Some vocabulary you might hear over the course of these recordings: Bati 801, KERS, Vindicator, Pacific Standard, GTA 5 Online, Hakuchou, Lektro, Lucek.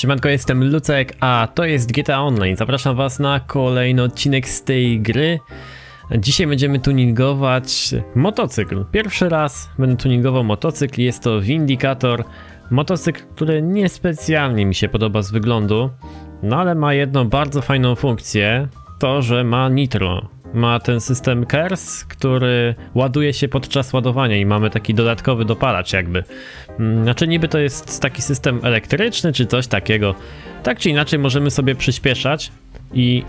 Siemanko, jestem Lucek, a to jest GTA Online. Zapraszam was na kolejny odcinek z tej gry. Dzisiaj będziemy tuningować motocykl. Pierwszy raz będę tuningował motocykl, jest to Vindicator. Motocykl, który niespecjalnie mi się podoba z wyglądu, no ale ma jedną bardzo fajną funkcję, to że ma nitro. Ma ten system KERS, który ładuje się podczas ładowania i mamy taki dodatkowy dopalacz jakby. Znaczy niby to jest taki system elektryczny czy coś takiego. Tak czy inaczej możemy sobie przyspieszać i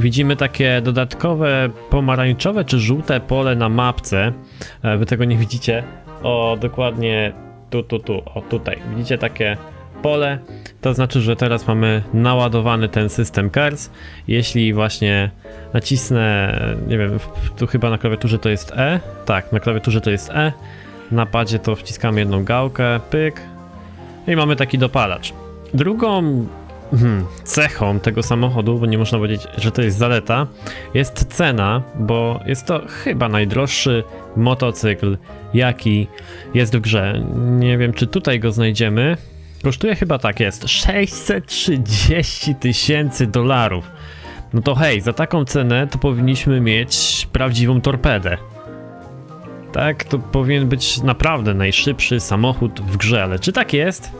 widzimy takie dodatkowe pomarańczowe czy żółte pole na mapce. Wy tego nie widzicie. O, dokładnie tu, o tutaj. Widzicie takie pole? To znaczy, że teraz mamy naładowany ten system KERS. Jeśli właśnie nacisnę, nie wiem, tu chyba na klawiaturze to jest E. Tak, na klawiaturze to jest E. Na padzie to wciskamy jedną gałkę, pyk. I mamy taki dopalacz. Drugą cechą tego samochodu, bo nie można powiedzieć, że to jest zaleta, jest cena, bo jest to chyba najdroższy motocykl, jaki jest w grze. Nie wiem, czy tutaj go znajdziemy. Kosztuje chyba, tak jest, 630 000 dolarów. No to hej, za taką cenę to powinniśmy mieć prawdziwą torpedę. Tak, to powinien być naprawdę najszybszy samochód w grze, ale czy tak jest?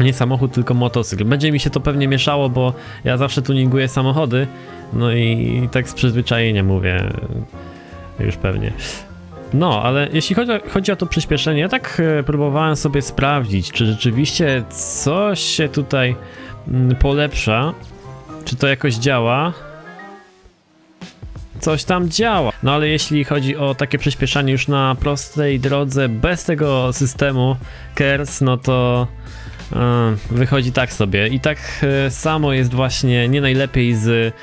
Nie samochód, tylko motocykl. Będzie mi się to pewnie mieszało, bo ja zawsze tuninguję samochody. No i tak z przyzwyczajenia mówię. Już pewnie. No, ale jeśli chodzi o to przyspieszenie, ja tak próbowałem sobie sprawdzić, czy rzeczywiście coś się tutaj polepsza, czy to jakoś działa. Coś tam działa. No ale jeśli chodzi o takie przyspieszanie już na prostej drodze, bez tego systemu KERS, no to wychodzi tak sobie. I tak samo jest właśnie nie najlepiej z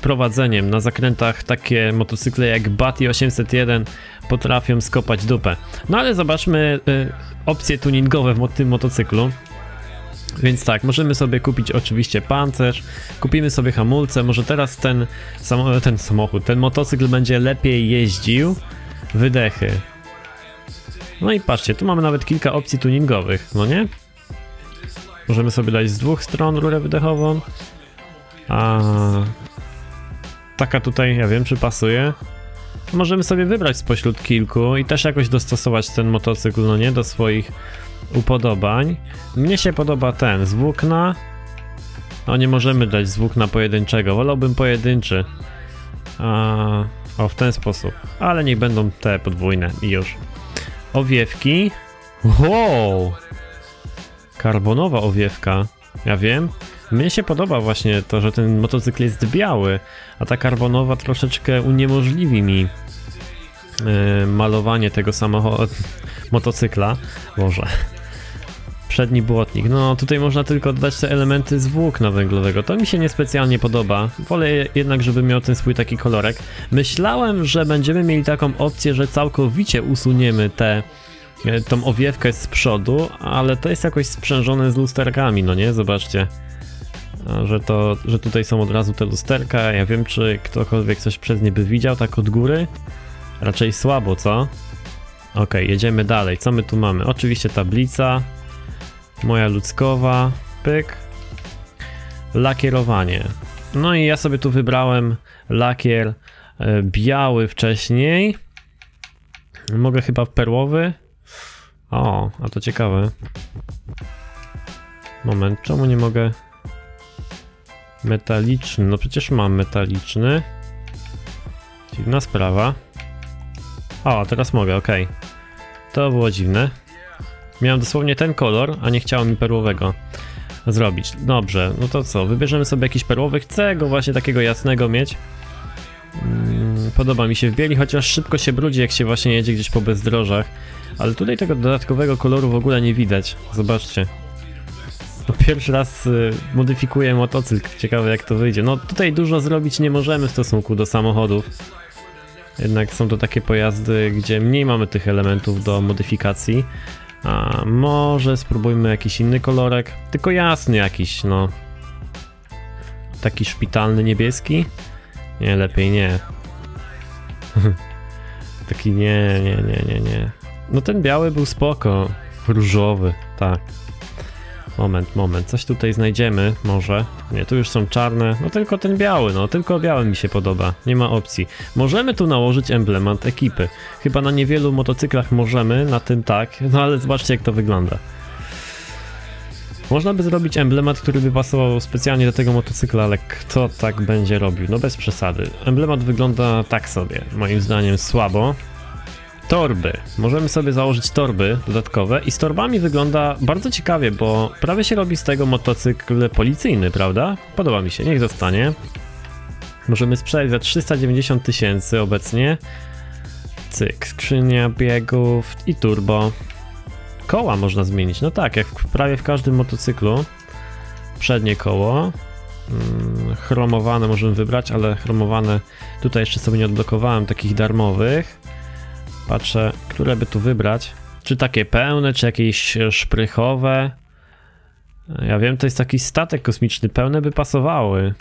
prowadzeniem. Na zakrętach takie motocykle jak Bati 801 potrafią skopać dupę. No ale zobaczmy opcje tuningowe w tym motocyklu. Więc tak, możemy sobie kupić oczywiście pancerz, kupimy sobie hamulce, może teraz ten motocykl będzie lepiej jeździł. Wydechy. No i patrzcie, tu mamy nawet kilka opcji tuningowych, no nie? Możemy sobie dać z dwóch stron rurę wydechową. A taka tutaj, ja wiem, czy pasuje. Możemy sobie wybrać spośród kilku i też jakoś dostosować ten motocykl, no nie, do swoich upodobań. Mnie się podoba ten z włókna. No nie możemy dać z włókna pojedynczego, wolałbym pojedynczy. O, w ten sposób. Ale niech będą te podwójne i już. Owiewki. Wow! Karbonowa owiewka. Ja wiem. Mnie się podoba właśnie to, że ten motocykl jest biały, a ta karbonowa troszeczkę uniemożliwi mi malowanie tego motocykla. Boże. Przedni błotnik. No tutaj można tylko dodać te elementy z włókna węglowego. To mi się niespecjalnie podoba. Wolę jednak, żeby miał ten swój taki kolorek. Myślałem, że będziemy mieli taką opcję, że całkowicie usuniemy tą owiewkę z przodu, ale to jest jakoś sprzężone z lusterkami, no nie? Zobaczcie. Że tutaj są od razu te lusterka. Ja wiem, czy ktokolwiek coś przez nie by widział, tak od góry. Raczej słabo, co? Ok, jedziemy dalej. Co my tu mamy? Oczywiście tablica. Moja ludzkowa. Pyk. Lakierowanie. No i ja sobie tu wybrałem lakier biały wcześniej. Mogę chyba perłowy. O, a to ciekawe. Moment, czemu nie mogę... Metaliczny, no przecież mam metaliczny. Dziwna sprawa. O, teraz mogę, ok. To było dziwne. Miałem dosłownie ten kolor, a nie chciało mi perłowego zrobić. Dobrze, no to co? Wybierzemy sobie jakiś perłowy. Chcę go właśnie takiego jasnego mieć. Podoba mi się w bieli, chociaż szybko się brudzi, jak się właśnie jedzie gdzieś po bezdrożach. Ale tutaj tego dodatkowego koloru w ogóle nie widać. Zobaczcie. Pierwszy raz modyfikuję motocykl, ciekawe jak to wyjdzie. No tutaj dużo zrobić nie możemy w stosunku do samochodów. Jednak są to takie pojazdy, gdzie mniej mamy tych elementów do modyfikacji. A może spróbujmy jakiś inny kolorek, tylko jasny jakiś, no. Taki szpitalny niebieski? Nie, lepiej nie. Taki nie. No ten biały był spoko. Różowy, tak. Moment, coś tutaj znajdziemy, może. Nie, tu już są czarne, no tylko ten biały, no tylko biały mi się podoba, nie ma opcji. Możemy tu nałożyć emblemat ekipy. Chyba na niewielu motocyklach możemy, na tym tak, no ale zobaczcie jak to wygląda. Można by zrobić emblemat, który by pasował specjalnie do tego motocykla, ale kto tak będzie robił? No bez przesady. Emblemat wygląda tak sobie, moim zdaniem słabo. Torby. Możemy sobie założyć torby dodatkowe i z torbami wygląda bardzo ciekawie, bo prawie się robi z tego motocykl policyjny, prawda? Podoba mi się, niech zostanie. Możemy sprzedać za 390 000 obecnie. Cyk, skrzynia biegów i turbo. Koła można zmienić, no tak, jak prawie w każdym motocyklu. Przednie koło. Chromowane możemy wybrać, ale chromowane tutaj jeszcze sobie nie odblokowałem, takich darmowych. Patrzę, które by tu wybrać. Czy takie pełne, czy jakieś szprychowe. Ja wiem, to jest taki statek kosmiczny. Pełne by pasowały.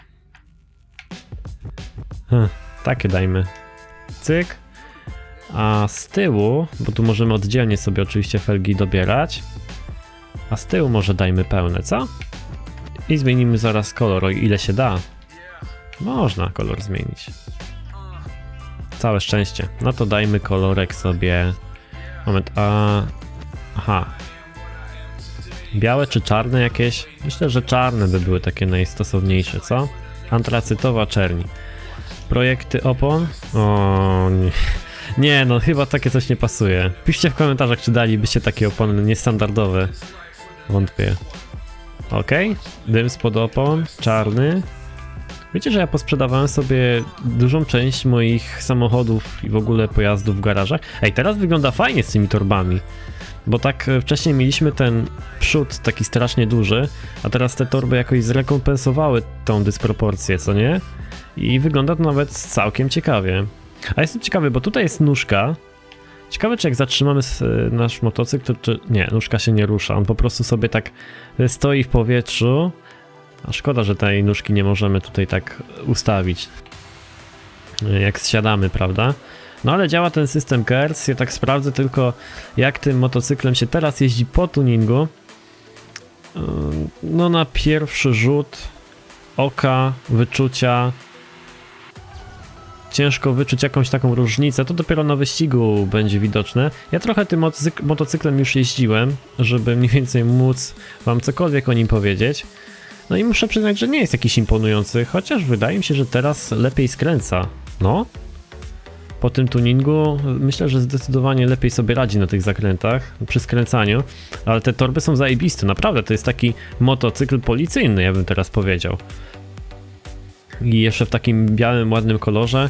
Takie dajmy. Cyk. A z tyłu, bo tu możemy oddzielnie sobie oczywiście felgi dobierać. A z tyłu może dajmy pełne, co? I zmienimy zaraz kolor, o ile się da. Można kolor zmienić. Całe szczęście. No to dajmy kolorek sobie. Moment, a... Aha. Białe czy czarne jakieś? Myślę, że czarne by były takie najstosowniejsze, co? Antracytowa czerni. Projekty opon? O nie. Nie, no chyba takie coś nie pasuje. Piszcie w komentarzach, czy dalibyście takie opony niestandardowe. Wątpię. Okej. Dym spod opon. Czarny. Wiecie, że ja posprzedawałem sobie dużą część moich samochodów i w ogóle pojazdów w garażach? Ej, teraz wygląda fajnie z tymi torbami. Bo tak wcześniej mieliśmy ten przód taki strasznie duży, a teraz te torby jakoś zrekompensowały tą dysproporcję, co nie? I wygląda to nawet całkiem ciekawie. A jestem ciekawy, bo tutaj jest nóżka. Ciekawe, czy jak zatrzymamy nasz motocykl, to czy... Nie, nóżka się nie rusza, on po prostu sobie tak stoi w powietrzu. A szkoda, że tej nóżki nie możemy tutaj tak ustawić, jak zsiadamy, prawda? No ale działa ten system KERS, ja tak sprawdzę tylko, jak tym motocyklem się teraz jeździ po tuningu. No na pierwszy rzut oka, wyczucia, ciężko wyczuć jakąś taką różnicę, to dopiero na wyścigu będzie widoczne. Ja trochę tym motocyklem już jeździłem, żeby mniej więcej móc wam cokolwiek o nim powiedzieć. No i muszę przyznać, że nie jest jakiś imponujący, chociaż wydaje mi się, że teraz lepiej skręca. No, po tym tuningu myślę, że zdecydowanie lepiej sobie radzi na tych zakrętach, przy skręcaniu. Ale te torby są zajebiste, naprawdę, to jest taki motocykl policyjny, ja bym teraz powiedział. I jeszcze w takim białym, ładnym kolorze.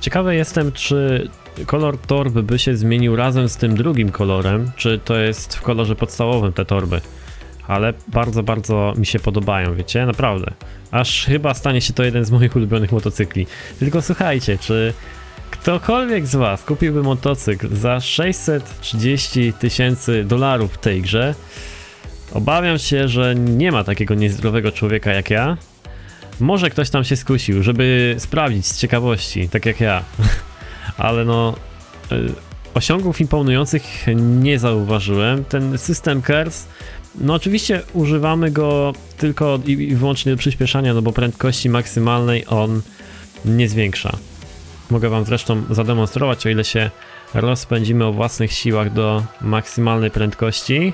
Ciekawy jestem, czy kolor torby by się zmienił razem z tym drugim kolorem, czy to jest w kolorze podstawowym te torby. Ale bardzo, bardzo mi się podobają, wiecie, naprawdę. Aż chyba stanie się to jeden z moich ulubionych motocykli. Tylko słuchajcie, czy ktokolwiek z was kupiłby motocykl za 630 000 dolarów w tej grze? Obawiam się, że nie ma takiego niezdrowego człowieka jak ja. Może ktoś tam się skusił, żeby sprawdzić z ciekawości, tak jak ja. Ale no... Osiągów imponujących nie zauważyłem. Ten system KERS, no oczywiście używamy go tylko i wyłącznie do przyspieszania, no bo prędkości maksymalnej on nie zwiększa. Mogę wam zresztą zademonstrować, o ile się rozpędzimy o własnych siłach do maksymalnej prędkości.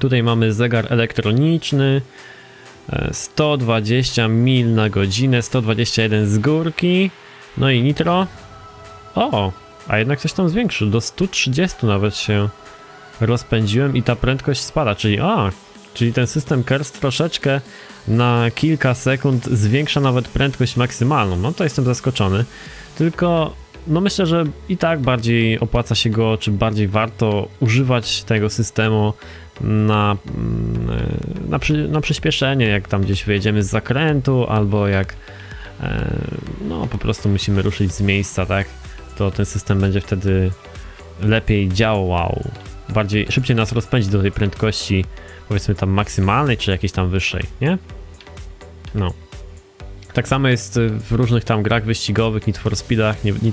Tutaj mamy zegar elektroniczny, 120 mil na godzinę, 121 z górki, no i nitro. O! A jednak coś tam zwiększył, do 130 nawet się rozpędziłem i ta prędkość spada, czyli ten system KERS troszeczkę na kilka sekund zwiększa nawet prędkość maksymalną, no to jestem zaskoczony, tylko no myślę, że i tak bardziej opłaca się go, czy bardziej warto używać tego systemu na przyspieszenie, jak tam gdzieś wyjedziemy z zakrętu, albo jak no po prostu musimy ruszyć z miejsca, tak? To ten system będzie wtedy lepiej działał, szybciej nas rozpędzi do tej prędkości, powiedzmy tam maksymalnej, czy jakiejś tam wyższej, nie? No. Tak samo jest w różnych tam grach wyścigowych, Need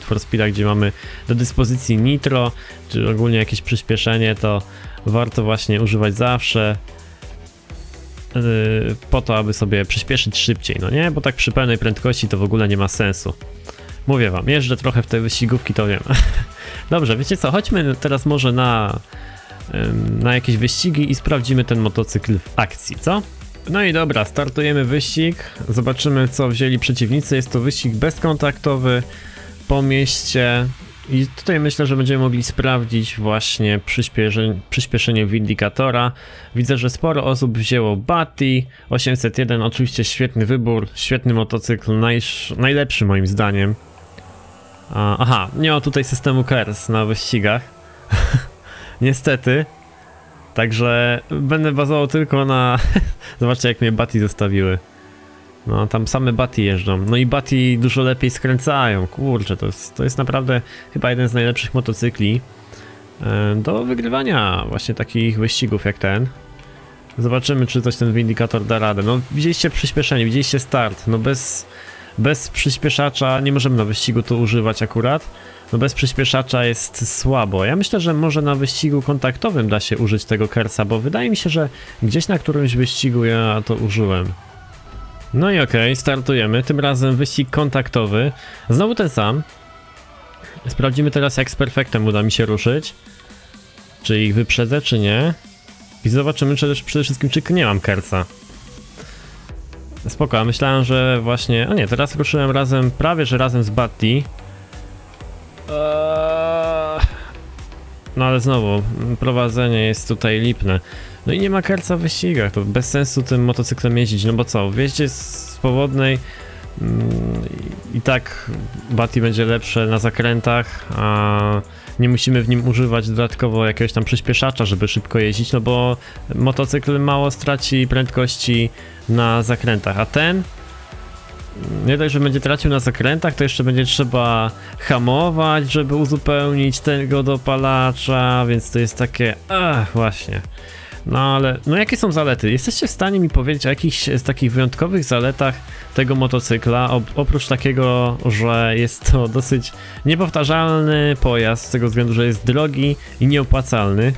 for Speedach, gdzie mamy do dyspozycji nitro, czy ogólnie jakieś przyspieszenie, to warto właśnie używać zawsze po to, aby sobie przyspieszyć szybciej, no nie? Bo tak przy pełnej prędkości to w ogóle nie ma sensu. Mówię wam, jeżdżę trochę w te wyścigówki, to wiem. Dobrze, wiecie co, chodźmy teraz może na jakieś wyścigi i sprawdzimy ten motocykl w akcji, co? No i dobra, startujemy wyścig, zobaczymy co wzięli przeciwnicy, jest to wyścig bezkontaktowy po mieście i tutaj myślę, że będziemy mogli sprawdzić właśnie przyspieszenie Vindicatora. Widzę, że sporo osób wzięło Bati 801, oczywiście świetny wybór, świetny motocykl, najlepszy moim zdaniem. Aha, nie ma tutaj systemu KERS na wyścigach, niestety. Także będę bazował tylko na... Zobaczcie jak mnie Bati zostawiły. No tam same Bati jeżdżą. No i Bati dużo lepiej skręcają. Kurczę, to jest naprawdę chyba jeden z najlepszych motocykli do wygrywania właśnie takich wyścigów jak ten. Zobaczymy czy coś ten Vindicator da radę. No widzieliście przyspieszenie, widzieliście start. No bez przyspieszacza nie możemy na wyścigu to używać akurat. No bez przyspieszacza jest słabo. Ja myślę, że może na wyścigu kontaktowym da się użyć tego KERS-a, bo wydaje mi się, że gdzieś na którymś wyścigu ja to użyłem. No i okej, startujemy. Tym razem wyścig kontaktowy. Znowu ten sam. Sprawdzimy teraz jak z perfektem uda mi się ruszyć. Czy ich wyprzedzę, czy nie. I zobaczymy przede wszystkim, czy nie mam KERS-a. Spoko, a myślałem, że właśnie... A nie, teraz ruszyłem razem, prawie że razem z Bati. No ale znowu, prowadzenie jest tutaj lipne. No i nie ma KERS-a w wyścigach, to bez sensu tym motocyklem jeździć, no bo co, wjeździe z powodnej i tak Bati będzie lepsze na zakrętach, a nie musimy w nim używać dodatkowo jakiegoś tam przyspieszacza, żeby szybko jeździć, no bo motocykl mało straci prędkości na zakrętach, a ten... Nie dość, że będzie tracił na zakrętach, to jeszcze będzie trzeba hamować, żeby uzupełnić tego dopalacza, więc to jest takie... właśnie. No ale... No jakie są zalety? Jesteście w stanie mi powiedzieć o jakichś z takich wyjątkowych zaletach tego motocykla, oprócz takiego, że jest to dosyć niepowtarzalny pojazd, z tego względu, że jest drogi i nieopłacalny.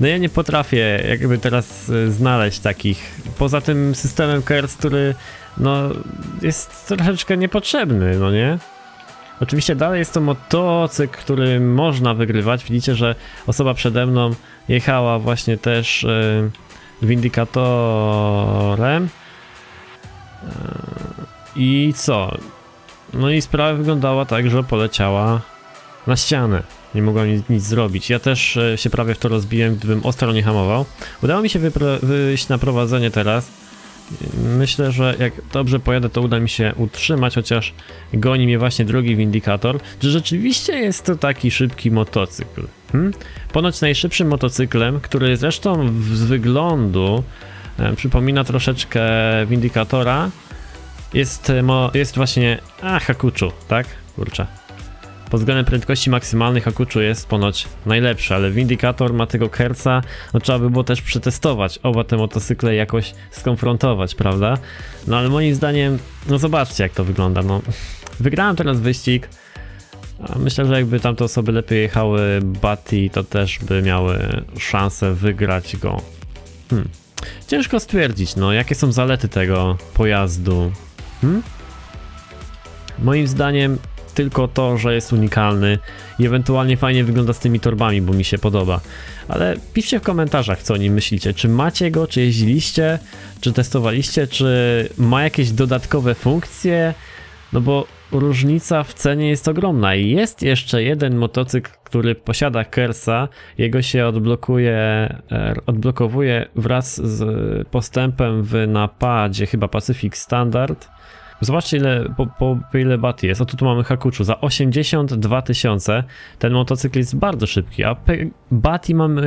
No ja nie potrafię jakby teraz znaleźć takich, poza tym systemem KERS, który no jest troszeczkę niepotrzebny, no nie? Oczywiście dalej jest to motocykl, który można wygrywać, widzicie, że osoba przede mną jechała właśnie też Vindicatorem i co? No i sprawa wyglądała tak, że poleciała na ścianę. Nie mogłem nic zrobić. Ja też się prawie w to rozbiłem, gdybym ostro nie hamował. Udało mi się wyjść na prowadzenie teraz. Myślę, że jak dobrze pojadę, to uda mi się utrzymać, chociaż goni mnie właśnie drugi Vindicator. Czy rzeczywiście jest to taki szybki motocykl? Ponoć najszybszym motocyklem, który zresztą z wyglądu przypomina troszeczkę Vindicatora, jest właśnie Hakuchou, tak? Kurczę. Pod względem prędkości maksymalnych Hakuchou jest ponoć najlepszy, ale Vindicator ma tego KERS-a, no trzeba by było też przetestować, oba te motocykle jakoś skonfrontować, prawda? No ale moim zdaniem, no zobaczcie jak to wygląda, no. Wygrałem teraz wyścig, a myślę, że jakby tamte osoby lepiej jechały Bati, to też by miały szansę wygrać go. Ciężko stwierdzić, no, jakie są zalety tego pojazdu. Moim zdaniem tylko to, że jest unikalny i ewentualnie fajnie wygląda z tymi torbami, bo mi się podoba. Ale piszcie w komentarzach, co o nim myślicie. Czy macie go, czy jeździliście, czy testowaliście, czy ma jakieś dodatkowe funkcje? No bo różnica w cenie jest ogromna i jest jeszcze jeden motocykl, który posiada KERS-a. Jego się odblokowuje wraz z postępem w napadzie, chyba Pacific Standard. Zobaczcie ile Bati jest, o tu mamy Hakuchou za 82 000. Ten motocykl jest bardzo szybki, a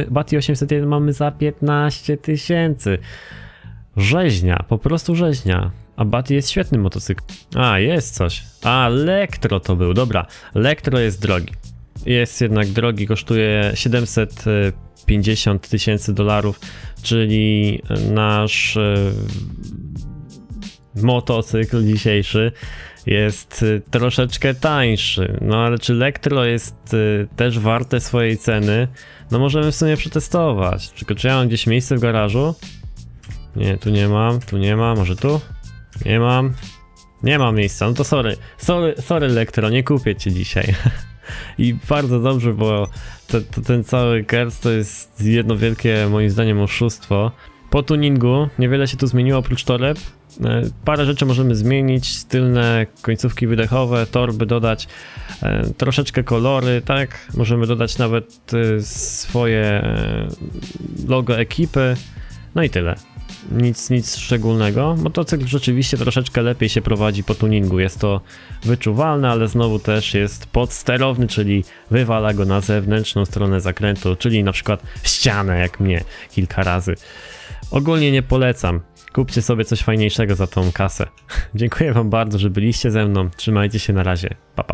Bati 801 mamy za 15 000. Rzeźnia, po prostu rzeźnia. A Bati jest świetny motocykl. A jest coś, a Lektro to był, dobra, Lektro jest drogi. Jest jednak drogi, kosztuje 750 000 dolarów, czyli nasz... motocykl dzisiejszy jest troszeczkę tańszy, no ale czy Lektro jest też warte swojej ceny? No możemy w sumie przetestować, tylko czy ja mam gdzieś miejsce w garażu? Nie, tu nie ma, może tu? Nie mam. Nie mam miejsca, no to sorry. Sorry Lektro, nie kupię cię dzisiaj. I bardzo dobrze, bo ten cały KERS to jest jedno wielkie, moim zdaniem, oszustwo. Po tuningu niewiele się tu zmieniło oprócz toreb. Parę rzeczy możemy zmienić, tylne końcówki wydechowe, torby dodać, troszeczkę kolory, tak? Możemy dodać nawet swoje logo ekipy, no i tyle. Nic szczególnego. Motocykl rzeczywiście troszeczkę lepiej się prowadzi po tuningu. Jest to wyczuwalne, ale znowu też jest podsterowny, czyli wywala go na zewnętrzną stronę zakrętu, czyli na przykład w ścianę, jak mnie kilka razy. Ogólnie nie polecam. Kupcie sobie coś fajniejszego za tą kasę. Dziękuję wam bardzo, że byliście ze mną. Trzymajcie się, na razie. Pa, pa.